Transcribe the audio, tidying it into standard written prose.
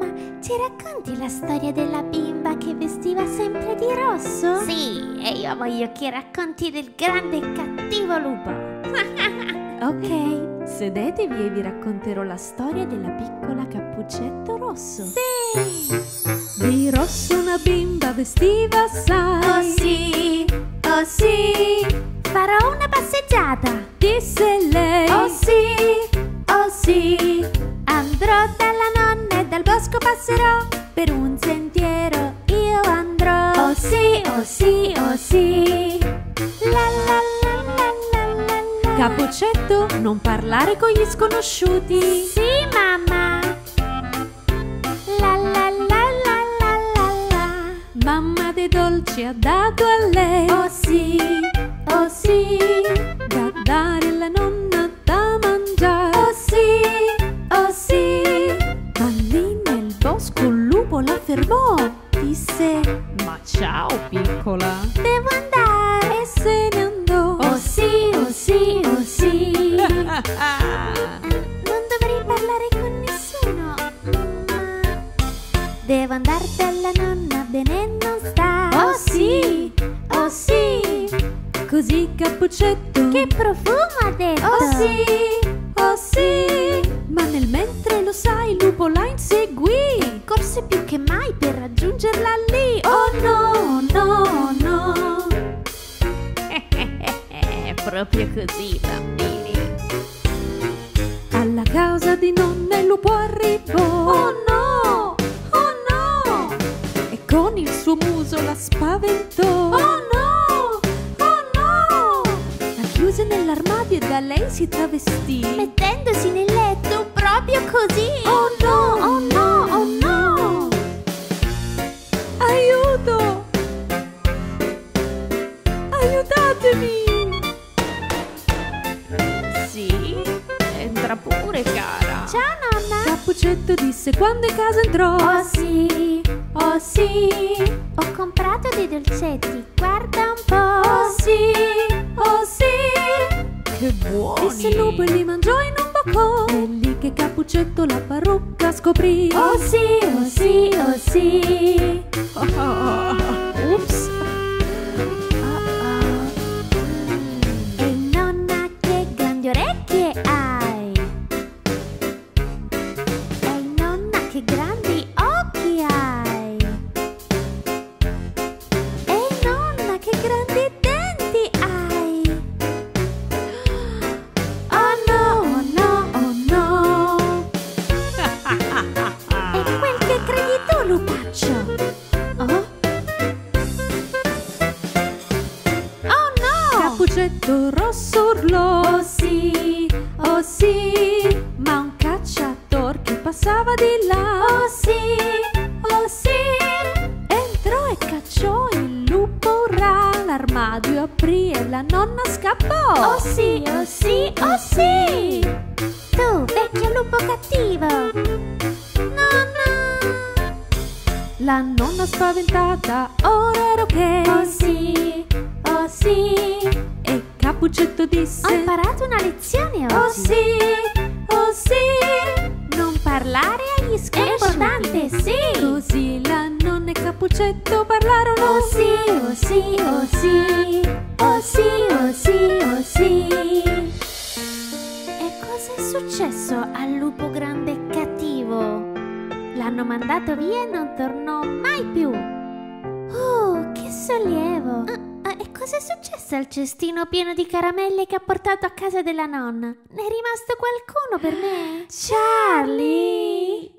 Mamma, ci racconti la storia della bimba che vestiva sempre di rosso? Sì, e io voglio che racconti del grande e cattivo lupo. Ok, sedetevi e vi racconterò la storia della piccola Cappuccetto Rosso. Sì! Di rosso una bimba vestiva, sai. Oh sì, farò una passeggiata, disse lei. Oh sì, andrò dalla nonna e dal bosco passerò, per un sentiero io andrò. Oh sì, oh sì, oh sì. La la la la la la. Cappuccetto, non parlare con gli sconosciuti. Sì, mamma. La la la la la la la. Mamma dei dolci ha dato a lei. Oh sì, da dare alla nonna da mangiare. Oh sì, ma lì nel bosco un lupo la fermò. Disse: ma ciao piccola, devo andare. E se ne andò. Oh sì, oh sì, oh sì. Non dovrei parlare con nessuno, ma devo andare dalla nonna, bene non sta. Oh sì, oh sì. Così Cappuccetto: che profumo, ha detto. Oh sì, oh sì. Ma nel mentre, lo sai, il lupo la inseguì, corse più che mai per raggiungerla lì. Oh no, no, no. Proprio così, bambini. Alla casa di nonna il lupo arrivò. Oh no, oh no. E con il suo muso la spaventò. Oh no, oh no. La chiuse nell'armadio e da lei si travestì, mettendosi nel letto proprio così. Oh no, oh no, oh no. Aiuto! Aiutatemi! Sì, entra pure, cara. Ciao, nonna. Cappuccetto disse quando in casa entrò. Oh sì, ho comprato dei dolcetti, guarda un po'. Oh sì, che buoni. Disse il lupo e li mangiò in un boccone. È lì che Cappuccetto la parrucca scoprì. Oh sì, oh sì, oh sì. Ups. E nonna, che grandi orecchie hai. E nonna, che grandi occhi hai. E nonna, che grandi denti hai. Cappuccetto Rosso urlò. Oh sì, ma un cacciator che passava di là. Oh sì, entrò e cacciò il lupo ra. L'armadio aprì e la nonna scappò. Oh sì, oh sì. Tu, vecchio lupo cattivo. Nonna. La nonna spaventata, ora era ok. Oh sì. E Cappuccetto disse: ho imparato una lezione oggi. Oh sì, non parlare agli sconosciuti. È importante, sì. Così la nonna e Cappuccetto parlarono. Oh sì, oh sì. Oh sì, oh sì, oh sì. E cosa è successo al lupo grande e cattivo? L'hanno mandato via e non tornò mai più. Oh, che sollievo. E cosa è successo al cestino pieno di caramelle che ha portato a casa della nonna? Ne è rimasto qualcuno per me? Charlie!